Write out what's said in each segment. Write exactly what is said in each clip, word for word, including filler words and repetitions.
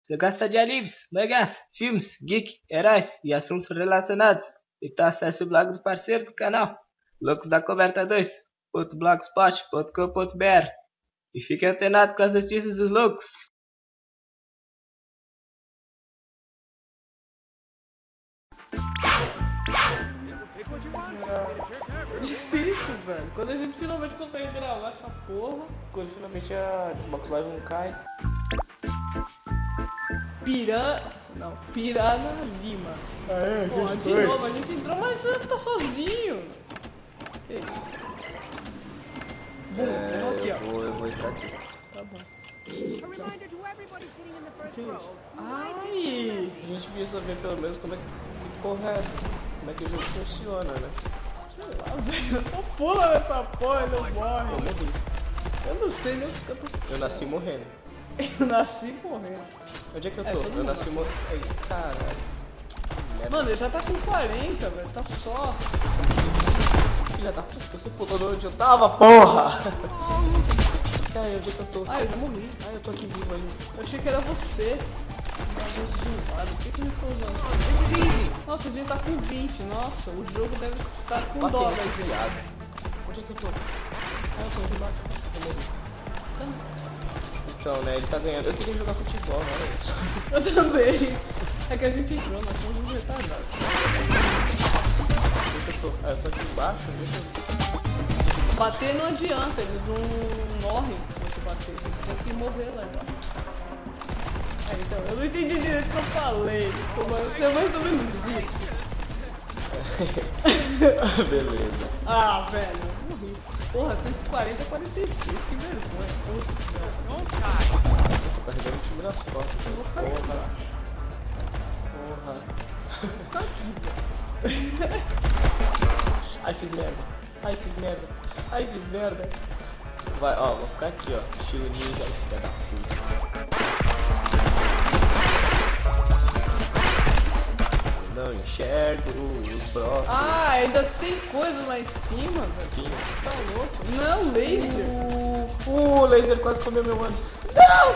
Você gosta de alívios, mangás, filmes, geek, heróis e assuntos relacionados? Então acesse o blog do parceiro do canal, Loucos da Coberta dois ponto blogspot ponto com ponto br, e fique antenado com as notícias dos loucos. Difícil, velho. Quando a gente finalmente consegue gravar essa porra, quando finalmente a Xbox Live não cai. Piran... Não, Pirana Lima. Ah, é? Pô, de foi? Novo, a gente entrou, mas tá sozinho. Ei. Bom, é, eu, aqui, eu, vou, eu vou entrar aqui. Tá bom. Gente, ai! A gente devia saber pelo menos como é que... Que porra é essa? Como é que o jogo funciona, né? Sei lá, velho. Eu pula nessa porra e não morre. Eu morri. Eu não sei nem o que eu tô... Eu nasci morrendo. Eu nasci morrendo. Onde é que eu tô? É, eu nasci morrendo. Caralho. Mano, ele já tá com quarenta, velho. Tá só. Filha da puta, você pulou de onde eu tava, porra! Ai, onde é que eu tô? Ah, eu já morri. Ah, eu tô aqui vivo ainda. Eu achei que era você. Por que que eu tô usando? Esse nossa, ele tá com vinte. Nossa, o jogo deve estar tá com dó, velho. Onde é que eu tô? Ah, eu tô aqui embaixo. Eu morri. Então, né? Ele tá ganhando. Eu queria jogar futebol, não era isso. Eu também. É que a gente entrou, nós somos um retardado. Eu tô, ah, eu tô aqui embaixo, deixa eu... Bater não adianta, eles não morrem se você bater. Eles têm que morrer lá embaixo. É, então, eu não entendi direito o que eu falei. Você é mais ou menos isso. Beleza. Ah, velho. Porra, cento e quarenta a quarenta e seis, que vergonha. Não, cara. Eu tô carregando o time nas costas. Eu vou ficar porra. Aqui, porra. Eu vou ficar aqui, velho. Ai, fiz merda. Ai, fiz merda. Ai, fiz merda. Vai, ó, vou ficar aqui, ó. Estilo ninja, filha da puta. Não enxergo os próprios. Ah, ainda tem coisa lá em cima, velho. Tá louco? Não, laser. O uh, uh, laser quase comeu meu ânus. Não!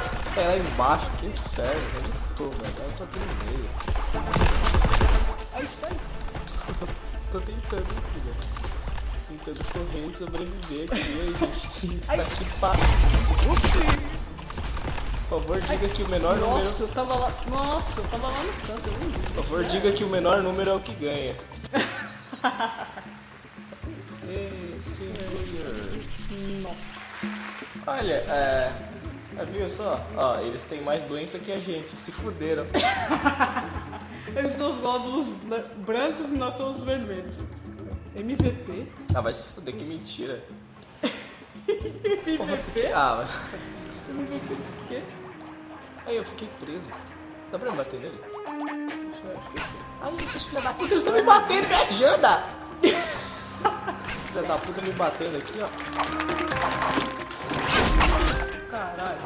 É lá embaixo, que inferno. Onde eu tô, velho? Eu tô aqui no meio. Ai, sai. Tô tentando, filha. Tentando correr e sobreviver aqui, gente. Pra que passa. Por favor, diga ai, que o menor nossa, número... Nossa, eu tava lá... Nossa, eu tava lá no canto. Por favor, é. Diga que o menor número é o que ganha. Esse é... Nossa. Olha, é... Viu só? Ó, eles têm mais doença que a gente. Se fuderam. Eles são os glóbulos brancos e nós somos os vermelhos. M V P? Ah, vai se fuder, que mentira. M V P? Porra, fiquei... Ah, M V P de quê? Aí eu fiquei preso. Dá pra eu bater nele? Ai, esses filha da puta, eles estão me batendo, me ajuda! Filha da puta me batendo aqui, ó. Caralho.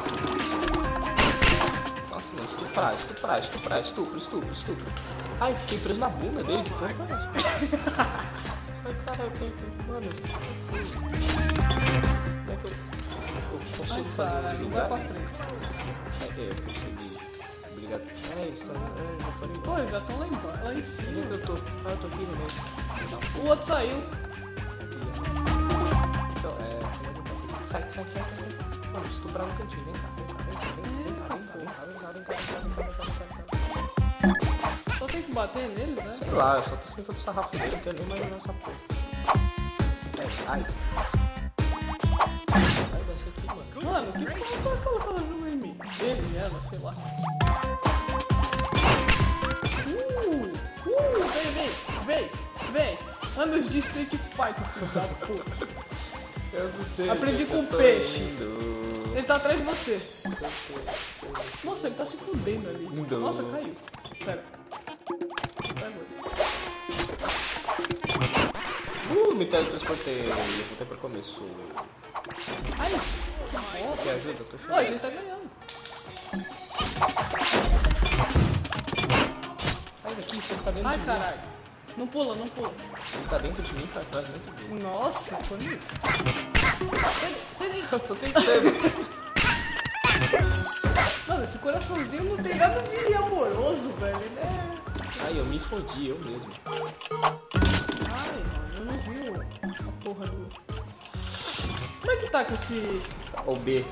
Nossa, não, estuprar, estuprar, estuprar, estupro, estupro, estupro. Ai, fiquei preso na bunda dele, que porra é essa? Ai, caralho, mano. Como é que eu, eu consigo ai, fazer esse lugar? É, eu consegui. Obrigado. É, está... é, já foram embora. Pô, já estão lá embaixo, lá em cima. Onde é que eu tô? Ah, eu tô aqui no meio. O outro saiu. Então, é... Sai, sai, sai, sai. Mano, estuprar no cantinho. Vem cá, vem cá, vem cá, vem cá, vem cá, vem cá, vem cá, vem cá. Só tem que bater nele, né? Sei lá, eu só tô esquentando o sarrafo dele, que eu nem imagino essa porra. É, ai. Ai, vai ser aqui, mano. Mano, que porra que eu tava jogando em mim? Ele, ela, sei lá. Vem, vem, anos de Street Fighter, cuidado, pô. Eu não sei. Aprendi com o peixe. Indo. Ele tá atrás de você. Nossa, ele tá se fudendo ali. Indo. Nossa, caiu. Pera. Vai, mano. Uh, me teletransportei. Voltei pra começo. Ai, Quer ajuda? Tô chegando. Ó, a gente tá ganhando. Sai daqui, ele tá dentro. Ai, de caralho. Mim. Não pula, não pula. Ele tá dentro de mim, faz, faz muito bem. Nossa, bonito. Sai daí. Eu tô tentando. Mano, esse coraçãozinho não tem nada de amoroso, velho. Né? Ai, eu me fodi, eu mesmo. Ai, mano, eu não vi a porra do... Como é que tá com esse... O B.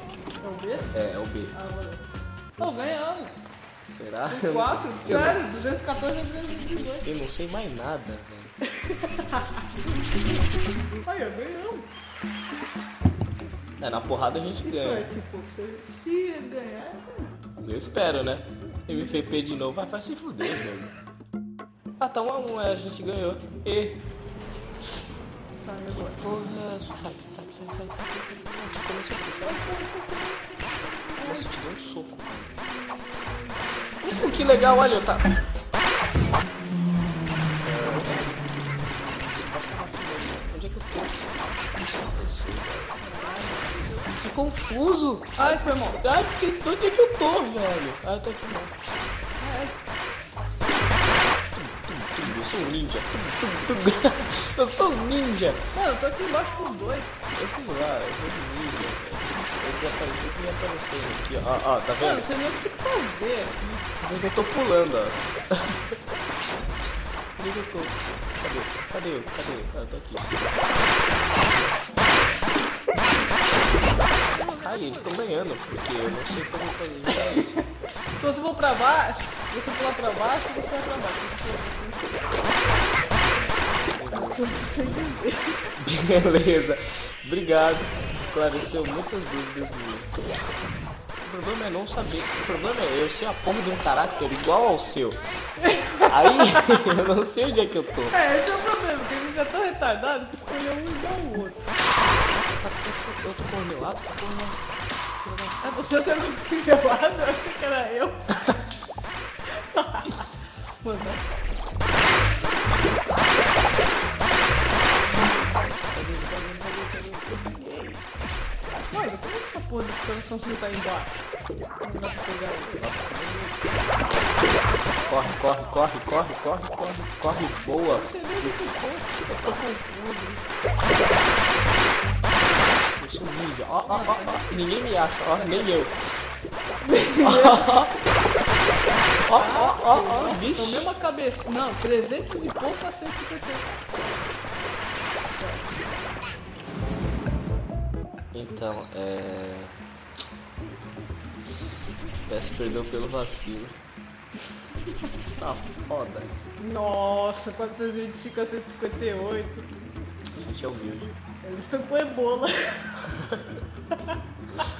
É o B? É, é o B. Ah, valeu. Pô, ganhamos. Será? quatro? Sério, duzentos e quatorze a duzentos e dezoito. Eu não sei mais nada, velho. Ai, eu ganhamos. É, na porrada a gente isso ganha. Isso é tipo, se ganhar... Eu espero, né? M V P de novo, vai, vai se fuder, velho. Ah, tá um a um, a gente ganhou. E... Tá, eu vou. Porra, sai, sai, sai, sai, sai. Nossa, eu te dei um soco. Hum, que legal, olha, tá... Onde é que eu tô? Que confuso! Ai, foi mal. Ai, que, onde é que eu tô, velho? Ai, eu tô aqui mal. Ai. Eu sou um ninja. Eu sou um ninja. Mano, eu tô aqui embaixo por dois. Eu sei lá, eu sou um ninja. Eu desapareci que ia aparecer aqui, ó. Ó, ó, tá vendo? Mano, você nem o que tem que fazer. Vocês eu tô pulando, ó. Cadê eu tô? Cadê? Cadê eu? Cadê eu? Ah, eu tô aqui. Ai, eles estão ganhando, porque eu não sei como fazer. Se você for pra baixo, você pular pra baixo, você vai pra baixo. Eu não sei dizer. Beleza. Obrigado. Esclareceu muitas dúvidas minhas. O problema é não saber. O problema é eu ser a porra de um caráter igual ao seu. Aí, eu não sei onde é que eu tô. É, esse é o problema, porque a gente já tá retardado que escolheu um igual ao outro. Eu tô congelado? Ah, você que era congelado? Eu achei que era eu. Mano. Ué, como é que essa porra desse coração não tá embaixo? Não dá pra pegar. Corre, corre, corre, corre, corre, corre, corre, boa. Você vê que eu tô confuso. Eu sou ninja, ó, ó, ó, ó, ninguém me acha, ó, nem eu. Ó, ó, ó, ó, ó, vixe. É a mesma cabeça, não, trezentos e pouco a cento e cinquenta. Então, é... Peço perdão pelo vacilo. Tá foda. Nossa, quatrocentos e vinte e cinco a cento e cinquenta e oito. A gente é humilde. Eles estão com ebola.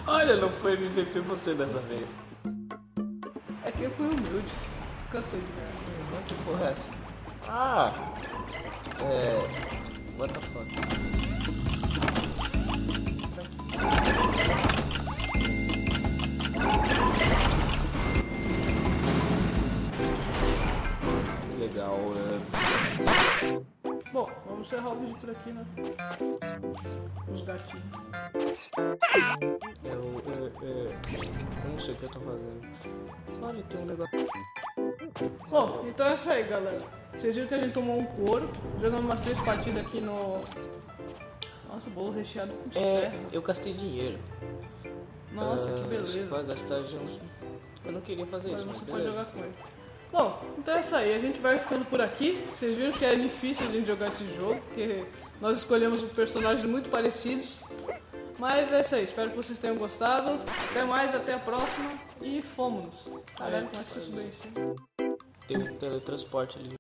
Olha, não foi M V P você dessa vez. É que eu fui humilde. Cansei de ganhar. Que porra é essa? Ah! É... What the fuck? Legal, é... Bom, vamos encerrar o vídeo por aqui, né? Os gatinhos. Eu, eu, eu, eu não sei o que eu tô fazendo. Olha, tem um negócio. Bom, então é isso aí, galera. Vocês viram que a gente tomou um couro. Jogamos umas três partidas aqui no... Nossa, bolo recheado com serra. É, eu gastei dinheiro. Nossa, ah, que beleza. Vai gastar de uns... Eu não queria fazer mas isso, mas você pode jogar com ele. Bom, então é isso aí, a gente vai ficando por aqui. Vocês viram que é difícil a gente jogar esse jogo, porque nós escolhemos personagens muito parecidos. Mas é isso aí, espero que vocês tenham gostado. Até mais, até a próxima e fomos. Caralho, como é que você subiu isso? Tem um teletransporte ali.